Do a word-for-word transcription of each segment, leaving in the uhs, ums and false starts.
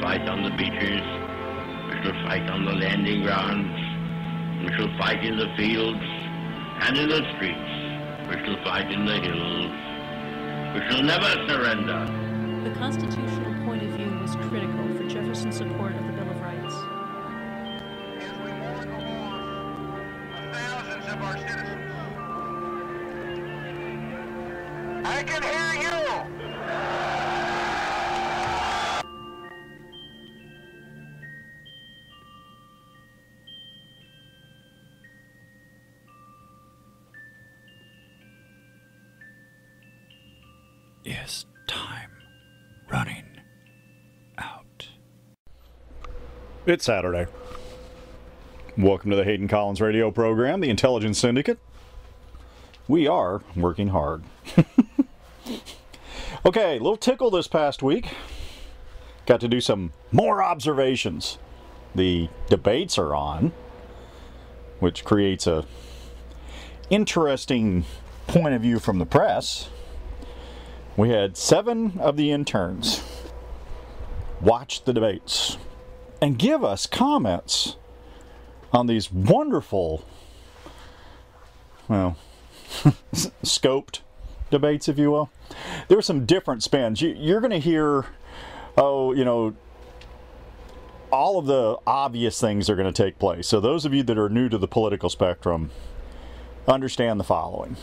fight on the beaches, we shall fight on the landing grounds, we shall fight in the fields and in the streets, we shall fight in the hills, we shall never surrender. The constitutional point of view was critical for Jefferson's support of the Bill of Rights. As we march along, the thousands of our citizens, I can hear you! Is time running out? It's Saturday. Welcome to the Hayden Collins Radio Program, the Intelligence Syndicate. We are working hard. Okay, a little tickle this past week. Got to do some more observations. The debates are on, which creates a interesting point of view from the press. We had seven of the interns watch the debates and give us comments on these wonderful, well, scoped debates, if you will. There were some different spins. You, you're going to hear, oh, you know, all of the obvious things are going to take place. So those of you that are new to the political spectrum, understand the following.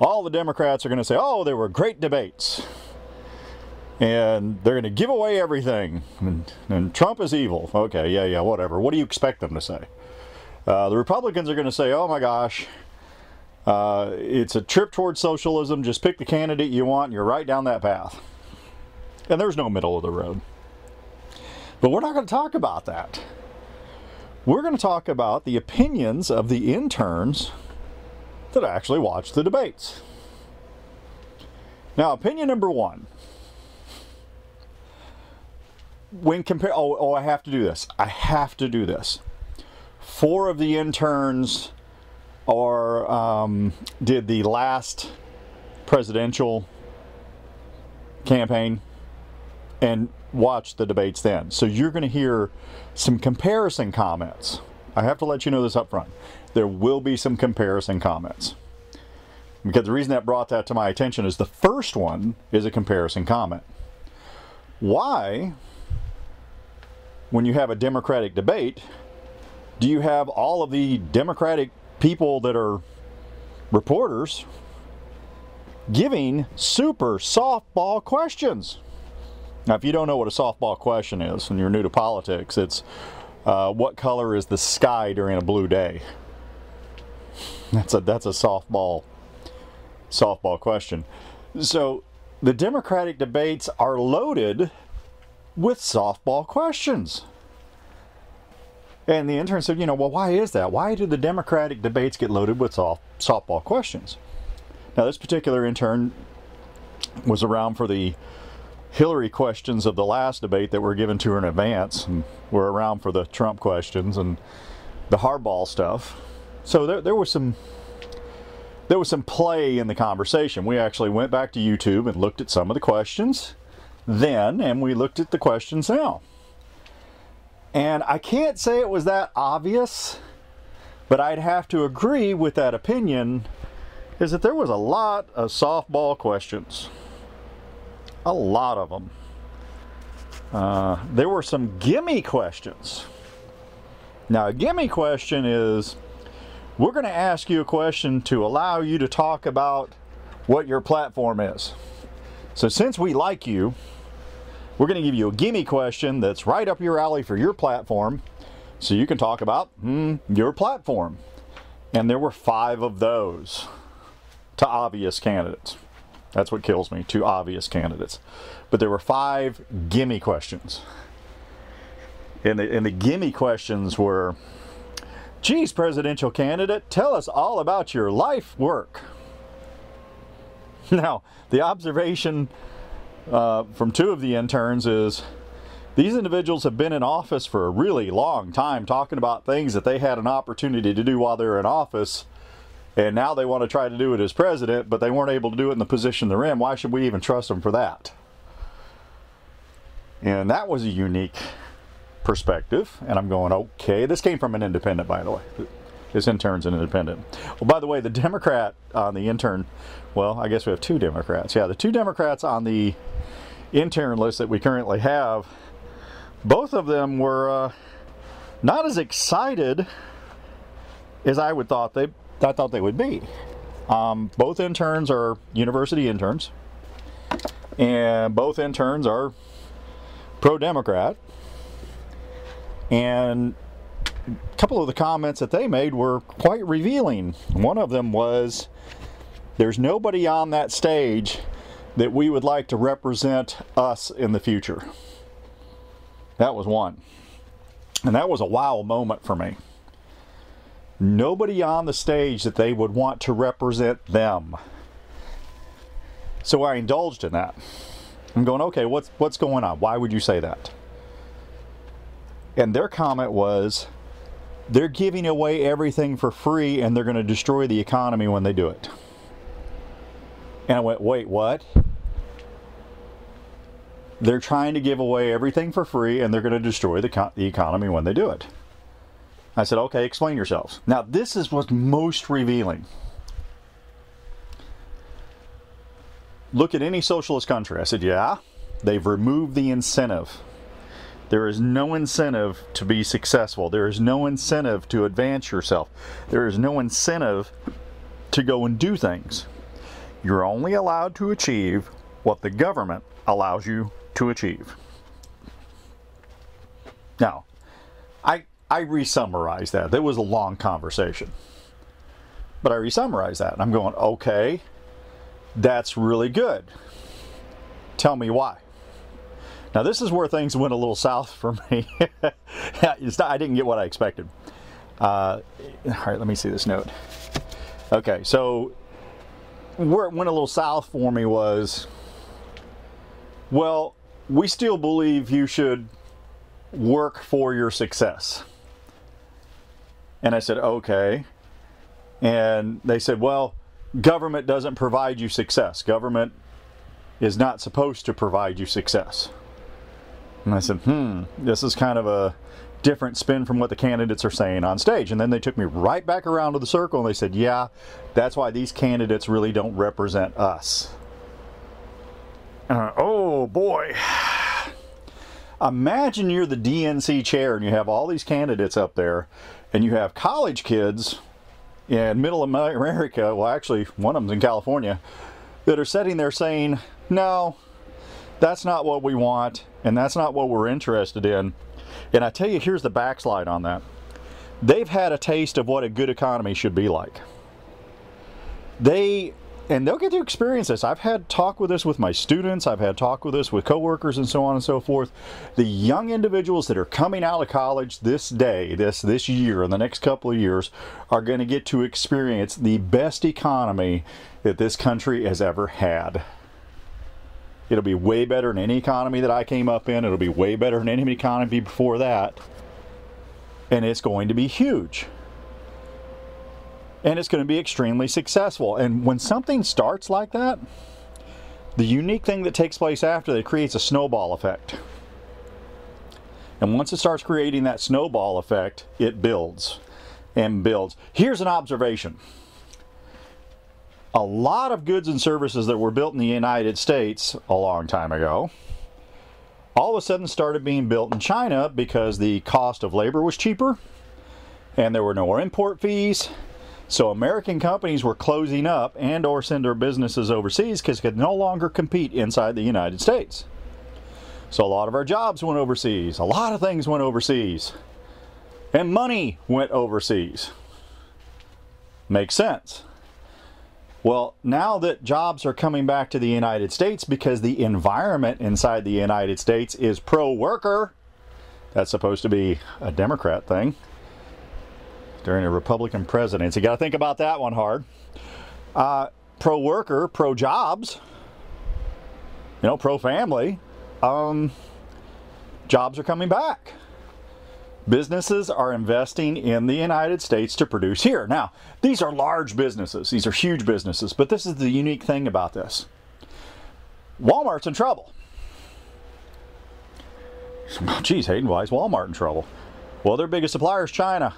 All the Democrats are going to say, oh, there were great debates. And they're going to give away everything. And, and Trump is evil. Okay, yeah, yeah, whatever. What do you expect them to say? Uh, the Republicans are going to say, oh my gosh, uh, it's a trip towards socialism. Just pick the candidate you want and you're right down that path. And there's no middle of the road. But we're not going to talk about that. We're going to talk about the opinions of the interns that actually watched the debates. Now, opinion number one. When compare, oh, oh, I have to do this. I have to do this. Four of the interns are um, did the last presidential campaign and watched the debates then. So you're going to hear some comparison comments. I have to let you know this up front. There will be some comparison comments. Because the reason that brought that to my attention is the first one is a comparison comment. Why, when you have a Democratic debate, do you have all of the Democratic people that are reporters giving super softball questions? Now, if you don't know what a softball question is and you're new to politics, it's Uh, what color is the sky during a blue day? That's a that's a softball softball question. So the Democratic debates are loaded with softball questions. And the intern said, you know, well, why is that? Why do the Democratic debates get loaded with soft, softball questions? Now, this particular intern was around for the Hillary questions of the last debate that were given to her in advance, and were around for the Trump questions and the hardball stuff. So there, there was some there was some play in the conversation. We actually went back to YouTube and looked at some of the questions then, and we looked at the questions now. And I can't say it was that obvious, but I'd have to agree with that opinion, is that there was a lot of softball questions. A lot of them. Uh, there were some gimme questions. Now, a gimme question is, we're going to ask you a question to allow you to talk about what your platform is. So since we like you, we're going to give you a gimme question that's right up your alley for your platform, so you can talk about mm, your platform. And there were five of those to obvious candidates. That's what kills me, two obvious candidates. But there were five gimme questions. And the, and the gimme questions were, geez, presidential candidate, tell us all about your life work. Now, the observation uh, from two of the interns is, these individuals have been in office for a really long time, talking about things that they had an opportunity to do while they were in office. And now they want to try to do it as president, but they weren't able to do it in the position they're in. Why should we even trust them for that? And that was a unique perspective. And I'm going, okay, this came from an independent, by the way. This intern's an independent. Well, by the way, the Democrat on the intern, well, I guess we have two Democrats. Yeah, the two Democrats on the intern list that we currently have, both of them were uh, not as excited as I would thought they, I thought they would be. Um, both interns are university interns, and both interns are pro-Democrat. And a couple of the comments that they made were quite revealing. One of them was, there's nobody on that stage that we would like to represent us in the future. That was one. And that was a wow moment for me. Nobody on the stage that they would want to represent them. So I indulged in that. I'm going, okay, what's, what's going on? Why would you say that? And their comment was, they're giving away everything for free and they're going to destroy the economy when they do it. And I went, wait, what? They're trying to give away everything for free and they're going to destroy the, the economy when they do it. I said, okay, explain yourselves. Now, this is what's most revealing. Look at any socialist country. I said, yeah, they've removed the incentive. There is no incentive to be successful. There is no incentive to advance yourself. There is no incentive to go and do things. You're only allowed to achieve what the government allows you to achieve. Now, I... I re-summarized that. That was a long conversation. But I re-summarized that. And I'm going, okay, that's really good. Tell me why. Now, this is where things went a little south for me. It's not, I didn't get what I expected. Uh, all right, let me see this note. Okay, so where it went a little south for me was, well, we still believe you should work for your success. And I said, okay. And they said, well, government doesn't provide you success. Government is not supposed to provide you success. And I said, hmm, this is kind of a different spin from what the candidates are saying on stage. And then they took me right back around to the circle and they said, yeah, that's why these candidates really don't represent us. And I went, oh boy. Imagine you're the D N C chair and you have all these candidates up there and you have college kids in middle America, well actually one of them's in California, that are sitting there saying, no, that's not what we want and that's not what we're interested in. And I tell you, here's the backslide on that. They've had a taste of what a good economy should be like. They, and they'll get to experience this. I've had talk with this with my students. I've had talk with this with coworkers and so on and so forth. The young individuals that are coming out of college this day, this this year, in the next couple of years, are going to get to experience the best economy that this country has ever had. It'll be way better than any economy that I came up in. It'll be way better than any economy before that. And it's going to be huge. And it's going to be extremely successful. And when something starts like that, the unique thing that takes place after that creates a snowball effect. And once it starts creating that snowball effect, it builds and builds. Here's an observation. A lot of goods and services that were built in the United States a long time ago, all of a sudden started being built in China because the cost of labor was cheaper and there were no more import fees. So American companies were closing up and or send their businesses overseas because they could no longer compete inside the United States. So a lot of our jobs went overseas. A lot of things went overseas. And money went overseas. Makes sense. Well, now that jobs are coming back to the United States because the environment inside the United States is pro-worker. That's supposed to be a Democrat thing. During a Republican presidency. You got to think about that one hard. Uh, pro-worker, pro-jobs, you know, pro-family. Um, jobs are coming back. Businesses are investing in the United States to produce here. Now, these are large businesses. These are huge businesses. But this is the unique thing about this. Walmart's in trouble. Well, geez, Hayden, why is Walmart in trouble? Well, their biggest supplier is China.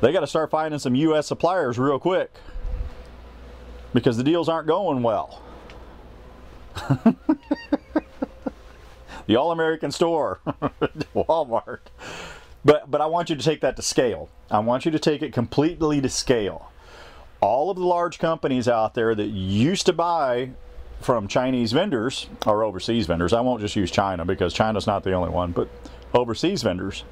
They got to start finding some U S suppliers real quick because the deals aren't going well. The all-American store, Walmart. But, but I want you to take that to scale. I want you to take it completely to scale. All of the large companies out there that used to buy from Chinese vendors or overseas vendors, I won't just use China because China's not the only one, but overseas vendors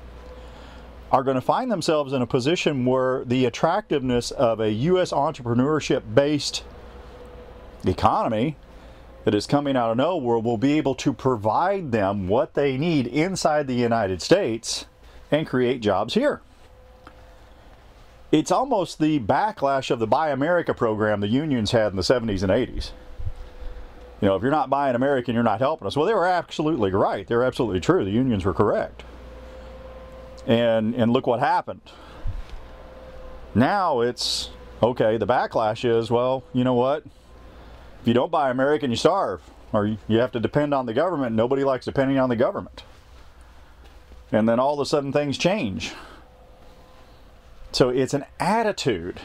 are going to find themselves in a position where the attractiveness of a U S entrepreneurship-based economy that is coming out of nowhere will be able to provide them what they need inside the United States and create jobs here. It's almost the backlash of the Buy America program the unions had in the seventies and eighties. You know, if you're not buying American, you're not helping us. Well, they were absolutely right. They're absolutely true. The unions were correct. And, and look what happened. Now it's, okay, the backlash is, well, you know what? If you don't buy American, you starve, or you have to depend on the government. Nobody likes depending on the government. And then all of a sudden things change. So it's an attitude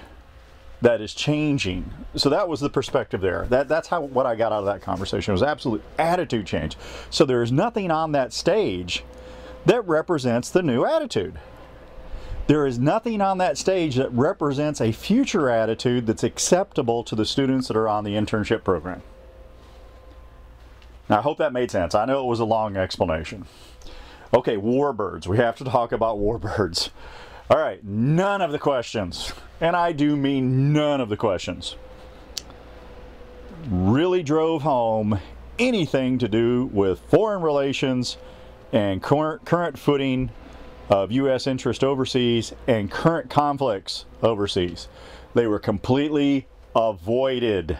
that is changing. So that was the perspective there. That, that's how what I got out of that conversation. It was absolute attitude change. So there's nothing on that stage that represents the new attitude. There is nothing on that stage that represents a future attitude that's acceptable to the students that are on the internship program. Now, I hope that made sense. I know it was a long explanation. Okay, warbirds. We have to talk about warbirds. All right, none of the questions, and I do mean none of the questions, really drove home anything to do with foreign relations and current, current footing of U S interest overseas and current conflicts overseas. They were completely avoided.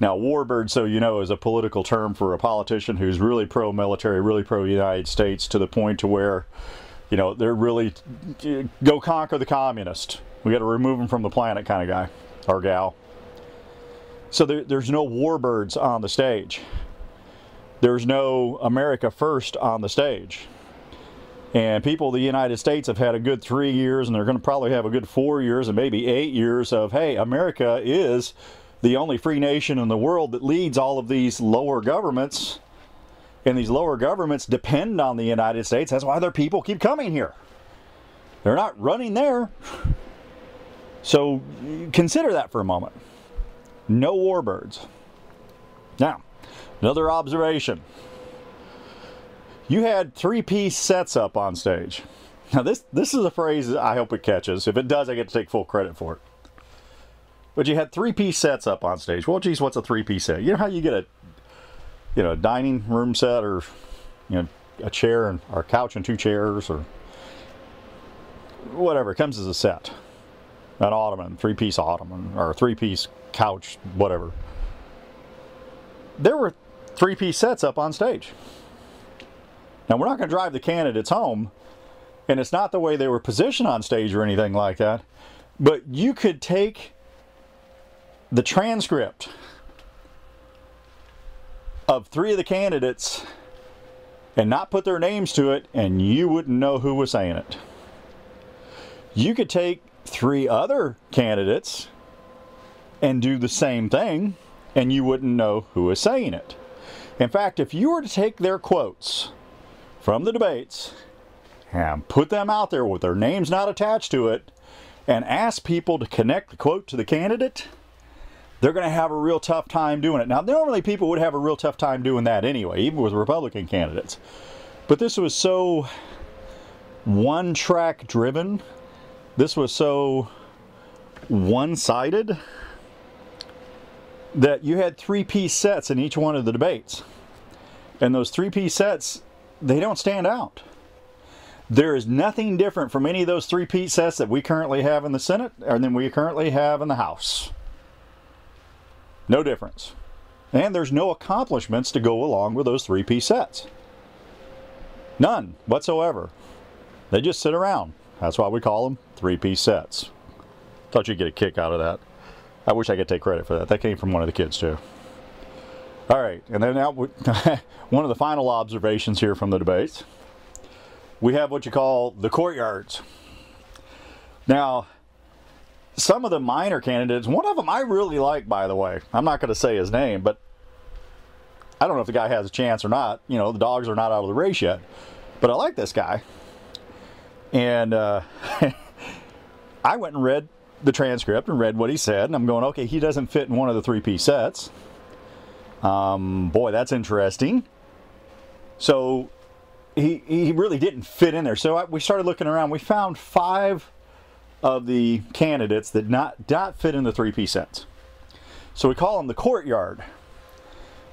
Now, warbird, so you know, is a political term for a politician who's really pro-military, really pro-United States, to the point to where, you know, they're really, go conquer the communist. We got to remove them from the planet kind of guy, or gal. So there, there's no warbirds on the stage. There's no America first on the stage. And people of the United States have had a good three years, and they're going to probably have a good four years and maybe eight years of, hey, America is the only free nation in the world that leads all of these lower governments. And these lower governments depend on the United States. That's why their people keep coming here. They're not running there. So consider that for a moment. No warbirds. Now, another observation. You had three-piece sets up on stage. Now this, this is a phrase I hope it catches. If it does, I get to take full credit for it. But you had three-piece sets up on stage. Well, geez, what's a three-piece set? You know how you get a, you know, a dining room set, or, you know, a chair and, or a couch and two chairs, or whatever. It comes as a set. An ottoman, three-piece ottoman, or a three-piece couch, whatever. There were three-piece sets up on stage. Now, we're not going to drive the candidates home, and it's not the way they were positioned on stage or anything like that, but you could take the transcript of three of the candidates and not put their names to it, and you wouldn't know who was saying it. You could take three other candidates and do the same thing, and you wouldn't know who was saying it. In fact, if you were to take their quotes from the debates and put them out there with their names not attached to it and ask people to connect the quote to the candidate, they're going to have a real tough time doing it. Now, normally people would have a real tough time doing that anyway, even with Republican candidates. But this was so one-track driven. This was so one-sided that you had three-piece sets in each one of the debates. And those three-piece sets, they don't stand out. There is nothing different from any of those three-piece sets that we currently have in the Senate or than we currently have in the House. No difference. And there's no accomplishments to go along with those three-piece sets. None whatsoever. They just sit around. That's why we call them three-piece sets. Thought you'd get a kick out of that. I wish I could take credit for that. That came from one of the kids too. All right, and then now we, one of the final observations here from the debates, we have what you call the courtyards. Now, some of the minor candidates, one of them I really like, by the way. I'm not going to say his name, but I don't know if the guy has a chance or not. You know, the dogs are not out of the race yet, but I like this guy. And uh, I went and read the transcript and read what he said, and I'm going, okay, he doesn't fit in one of the three-piece sets. Um, boy, that's interesting. So he, he really didn't fit in there. So I, we started looking around. We found five of the candidates that not, not fit in the three-piece sets. So we call them the courtyard.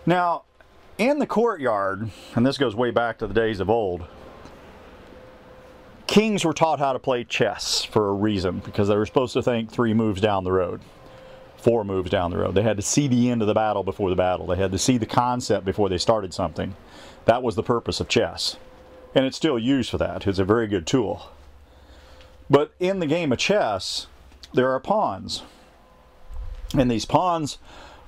Now, in the courtyard, and this goes way back to the days of old, kings were taught how to play chess for a reason, because they were supposed to think three moves down the road. Four moves down the road. They had to see the end of the battle before the battle. They had to see the concept before they started something. That was the purpose of chess. And it's still used for that. It's a very good tool. But in the game of chess, there are pawns. And these pawns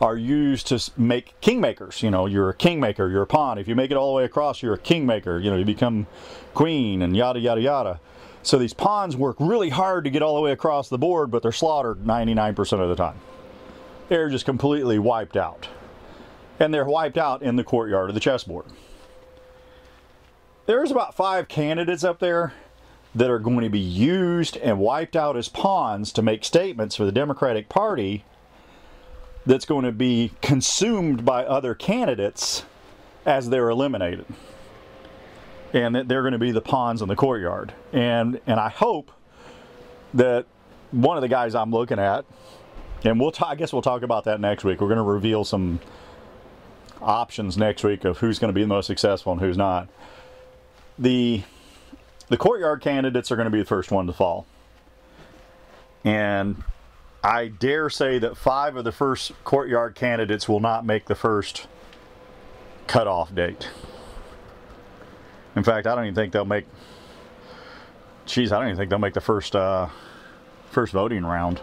are used to make kingmakers. You know, you're a kingmaker, you're a pawn. If you make it all the way across, you're a kingmaker. You know, you become queen and yada, yada, yada. So these pawns work really hard to get all the way across the board, but they're slaughtered ninety-nine percent of the time. They're just completely wiped out. And they're wiped out in the courtyard of the chessboard. There's about five candidates up there that are going to be used and wiped out as pawns to make statements for the Democratic Party that's going to be consumed by other candidates as they're eliminated. And that they're going to be the pawns in the courtyard. And, and I hope that one of the guys I'm looking at, and we'll I guess we'll talk about that next week. We're going to reveal some options next week of who's going to be the most successful and who's not. The, the courtyard candidates are going to be the first one to fall. And I dare say that five of the first courtyard candidates will not make the first cutoff date. In fact, I don't even think they'll make... Geez, I don't even think they'll make the first, uh, first voting round.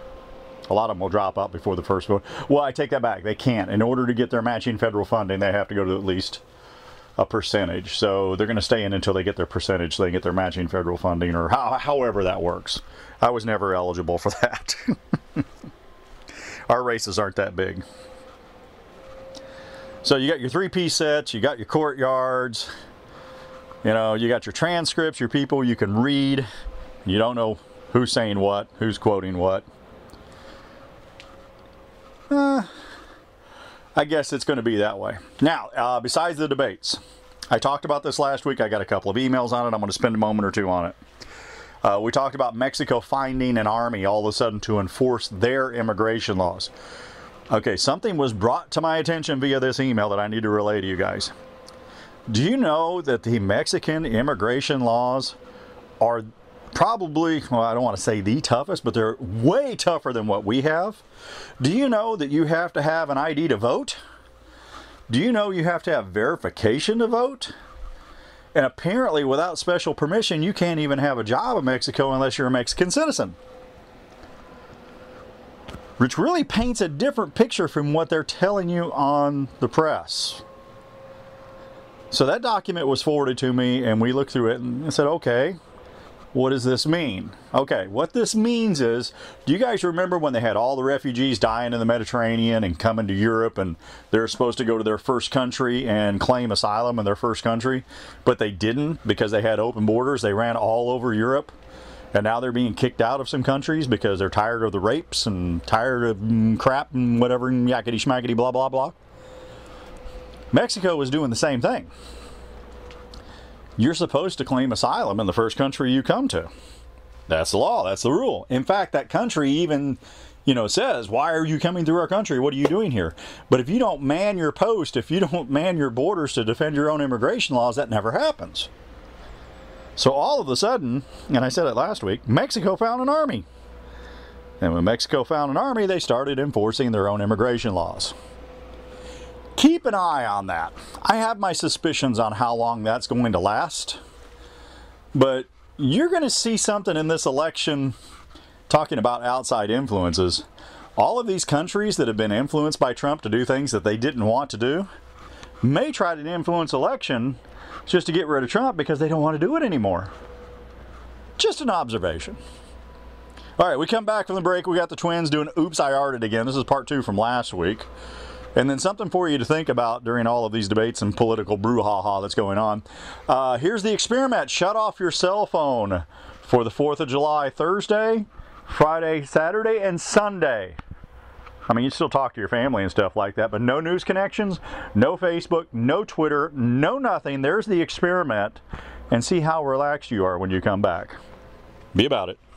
A lot of them will drop out before the first vote. Well, I take that back. They can't. In order to get their matching federal funding, they have to go to at least a percentage. So they're going to stay in until they get their percentage, so they can get their matching federal funding, or how, however that works. I was never eligible for that. Our races aren't that big. So you got your three-piece sets, you got your courtyards, you know, you got your transcripts, your people you can read. You don't know who's saying what, who's quoting what. Uh, I guess it's going to be that way. Now, uh, besides the debates, I talked about this last week. I got a couple of emails on it. I'm going to spend a moment or two on it. Uh, we talked about Mexico finding an army all of a sudden to enforce their immigration laws. Okay, something was brought to my attention via this email that I need to relay to you guys. Do you know that the Mexican immigration laws are probably, well, I don't want to say the toughest, but they're way tougher than what we have. Do you know that you have to have an I D to vote? Do you know you have to have verification to vote? And apparently, without special permission, you can't even have a job in Mexico unless you're a Mexican citizen. Which really paints a different picture from what they're telling you on the press. So that document was forwarded to me, and we looked through it and said, okay, what does this mean? Okay, what this means is, do you guys remember when they had all the refugees dying in the Mediterranean and coming to Europe, and they're supposed to go to their first country and claim asylum in their first country, but they didn't because they had open borders? They ran all over Europe, and now they're being kicked out of some countries because they're tired of the rapes and tired of crap and whatever, and yakety schmackety blah blah blah. Mexico was doing the same thing. You're supposed to claim asylum in the first country you come to. That's the law. That's the rule. In fact, that country even, you know, says, why are you coming through our country? What are you doing here? But if you don't man your post, if you don't man your borders to defend your own immigration laws, that never happens. So all of a sudden, and I said it last week, Mexico found an army. And when Mexico found an army, they started enforcing their own immigration laws. Keep an eye on that. I have my suspicions on how long that's going to last, but you're going to see something in this election talking about outside influences. All of these countries that have been influenced by Trump to do things that they didn't want to do, may try to influence election just to get rid of Trump because they don't want to do it anymore. Just an observation. All right, we come back from the break. We got the twins doing Oops, I Arted Again. This is part two from last week. And then something for you to think about during all of these debates and political brouhaha that's going on. Uh, here's the experiment. Shut off your cell phone for the fourth of July, Thursday, Friday, Saturday, and Sunday. I mean, you still talk to your family and stuff like that, but no news connections, no Facebook, no Twitter, no nothing. There's the experiment, and see how relaxed you are when you come back. Be about it.